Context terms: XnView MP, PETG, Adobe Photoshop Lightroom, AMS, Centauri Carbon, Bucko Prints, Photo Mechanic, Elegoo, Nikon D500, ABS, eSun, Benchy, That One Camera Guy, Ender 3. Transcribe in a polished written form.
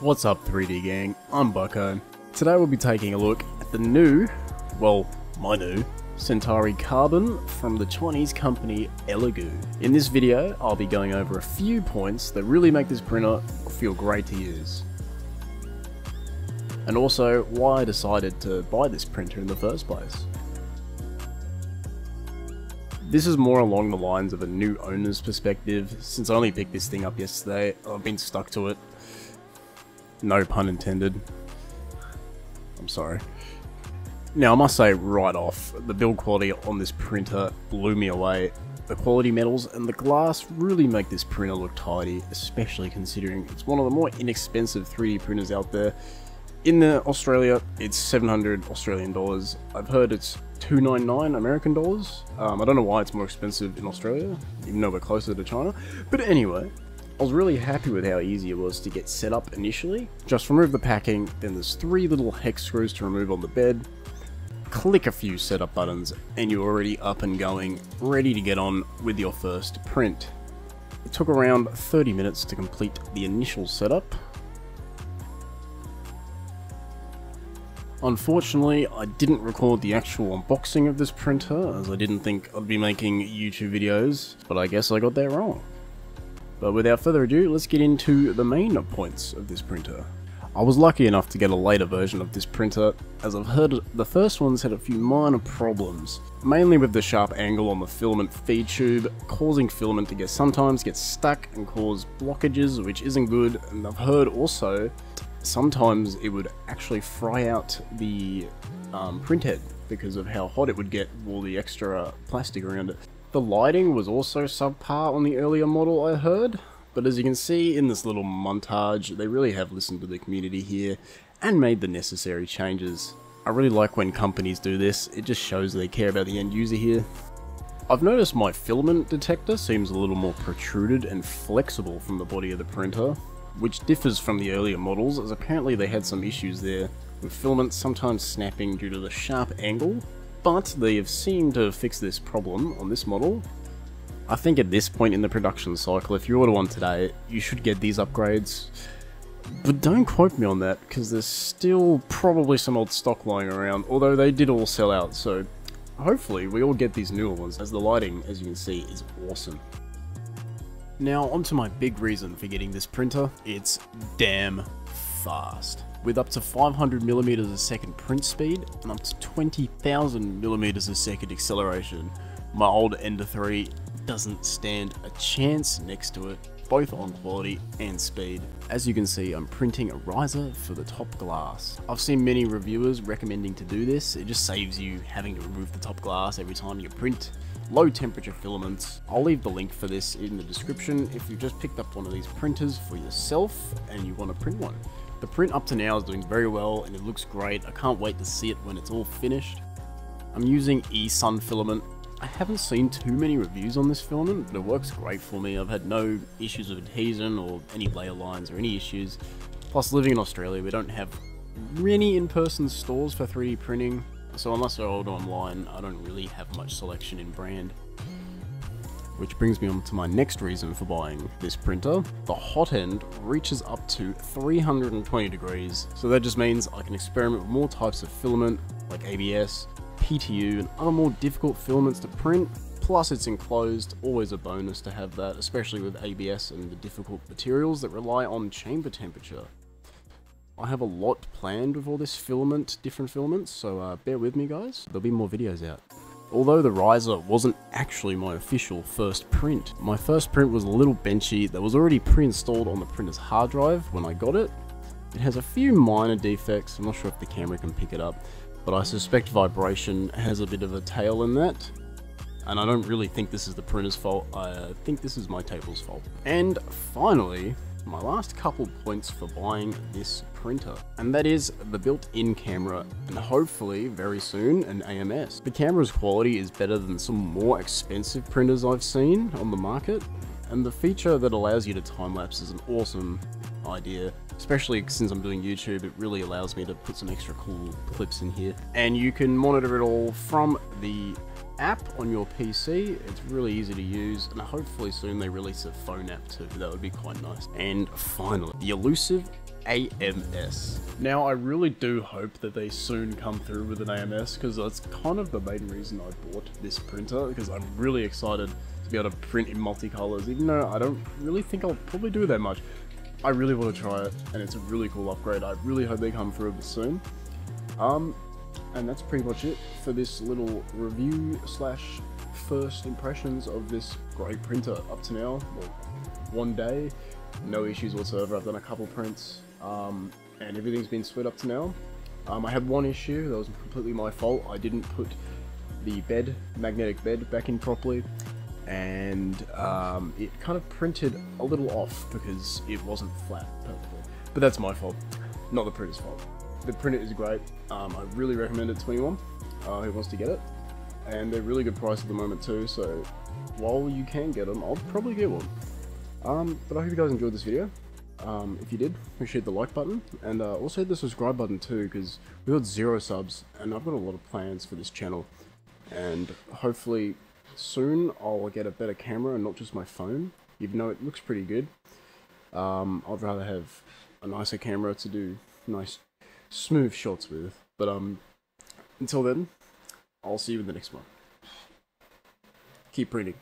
What's up 3D gang, I'm Bucko. Today we'll be taking a look at the new, well, my new, Centauri Carbon from the Chinese company Elegoo. In this video, I'll be going over a few points that really make this printer feel great to use. And also, why I decided to buy this printer in the first place. This is more along the lines of a new owner's perspective. Since I only picked this thing up yesterday, I've been stuck to it. No pun intended. I'm sorry. Now I must say right off, the build quality on this printer blew me away. The quality metals and the glass really make this printer look tidy, especially considering it's one of the more inexpensive 3D printers out there. In Australia, it's 700 Australian dollars. I've heard it's 299 American dollars. I don't know why it's more expensive in Australia, even though we're closer to China. But anyway, I was really happy with how easy it was to get set up initially. Just remove the packing, then there's three little hex screws to remove on the bed. Click a few setup buttons and you're already up and going, ready to get on with your first print. It took around 30 minutes to complete the initial setup. Unfortunately, I didn't record the actual unboxing of this printer as I didn't think I'd be making YouTube videos, but I guess I got that wrong. But without further ado, let's get into the main points of this printer. I was lucky enough to get a later version of this printer, as I've heard the first one's had a few minor problems, mainly with the sharp angle on the filament feed tube, causing filament to sometimes get stuck and cause blockages, which isn't good. And I've heard also, sometimes it would actually fry out the print head because of how hot it would get with all the extra plastic around it. The lighting was also subpar on the earlier model, I heard, but as you can see in this little montage, they really have listened to the community here and made the necessary changes. I really like when companies do this, it just shows they care about the end user here. I've noticed my filament detector seems a little more protruded and flexible from the body of the printer, which differs from the earlier models, as apparently they had some issues there with filament sometimes snapping due to the sharp angle. But they have seemed to fix this problem on this model. I think at this point in the production cycle, if you order one today, you should get these upgrades. But don't quote me on that, because there's still probably some old stock lying around, although they did all sell out, so hopefully we all get these newer ones, as the lighting, as you can see, is awesome. Now onto my big reason for getting this printer, it's damn fast. With up to 500mm a second print speed and up to 20,000mm a second acceleration. My old Ender 3 doesn't stand a chance next to it, both on quality and speed. As you can see, I'm printing a riser for the top glass. I've seen many reviewers recommending to do this, it just saves you having to remove the top glass every time you print. Low temperature filaments. I'll leave the link for this in the description if you've just picked up one of these printers for yourself and you want to print one. The print up to now is doing very well and it looks great. I can't wait to see it when it's all finished. I'm using eSun filament. I haven't seen too many reviews on this filament, but it works great for me. I've had no issues with adhesion or any layer lines or any issues. Plus, living in Australia, we don't have many in-person stores for 3D printing. So unless I order online, I don't really have much selection in brand. Which brings me on to my next reason for buying this printer. The hot end reaches up to 320 degrees, so that just means I can experiment with more types of filament, like ABS, PETG, and other more difficult filaments to print. Plus it's enclosed, always a bonus to have that, especially with ABS and the difficult materials that rely on chamber temperature. I have a lot planned with all this filament, different filaments, so bear with me guys, there'll be more videos out. Although the riser wasn't actually my official first print. My first print was a little benchy that was already pre-installed on the printer's hard drive when I got it. It has a few minor defects, I'm not sure if the camera can pick it up, but I suspect vibration has a bit of a tail in that. And I don't really think this is the printer's fault, I think this is my table's fault. And finally, my last couple points for buying this printer, and that is the built-in camera, and hopefully very soon an AMS. The camera's quality is better than some more expensive printers I've seen on the market, and the feature that allows you to time-lapse is an awesome idea, especially since I'm doing YouTube. It really allows me to put some extra cool clips in here, and you can monitor it all from the app on your PC. It's really easy to use, and hopefully soon they release a phone app too. That would be quite nice. And finally, the elusive AMS. Now, I really do hope that they soon come through with an AMS, because that's kind of the main reason I bought this printer, because I'm really excited to be able to print in multicolors, even though I don't really think I'll probably do that much. I really want to try it, and it's a really cool upgrade. I really hope they come through soon. And that's pretty much it for this little review / first impressions of this great printer up to now. Well, one day, no issues whatsoever. I've done a couple prints, and everything's been sweet up to now. I had one issue that was completely my fault. I didn't put the bed, magnetic bed, back in properly, and it kind of printed a little off because it wasn't flat perfectly. But that's my fault, not the printer's fault. The printer is great. I really recommend it to anyone who wants to get it, and they're really good price at the moment too. So while you can get them, I'll probably get one. But I hope you guys enjoyed this video. If you did, make sure you hit the like button, and also hit the subscribe button too, because we've got 0 subs and I've got a lot of plans for this channel, and hopefully soon I'll get a better camera and not just my phone, even though it looks pretty good. I'd rather have a nicer camera to do nice smooth shots with, but until then, I'll see you in the next one. Keep printing.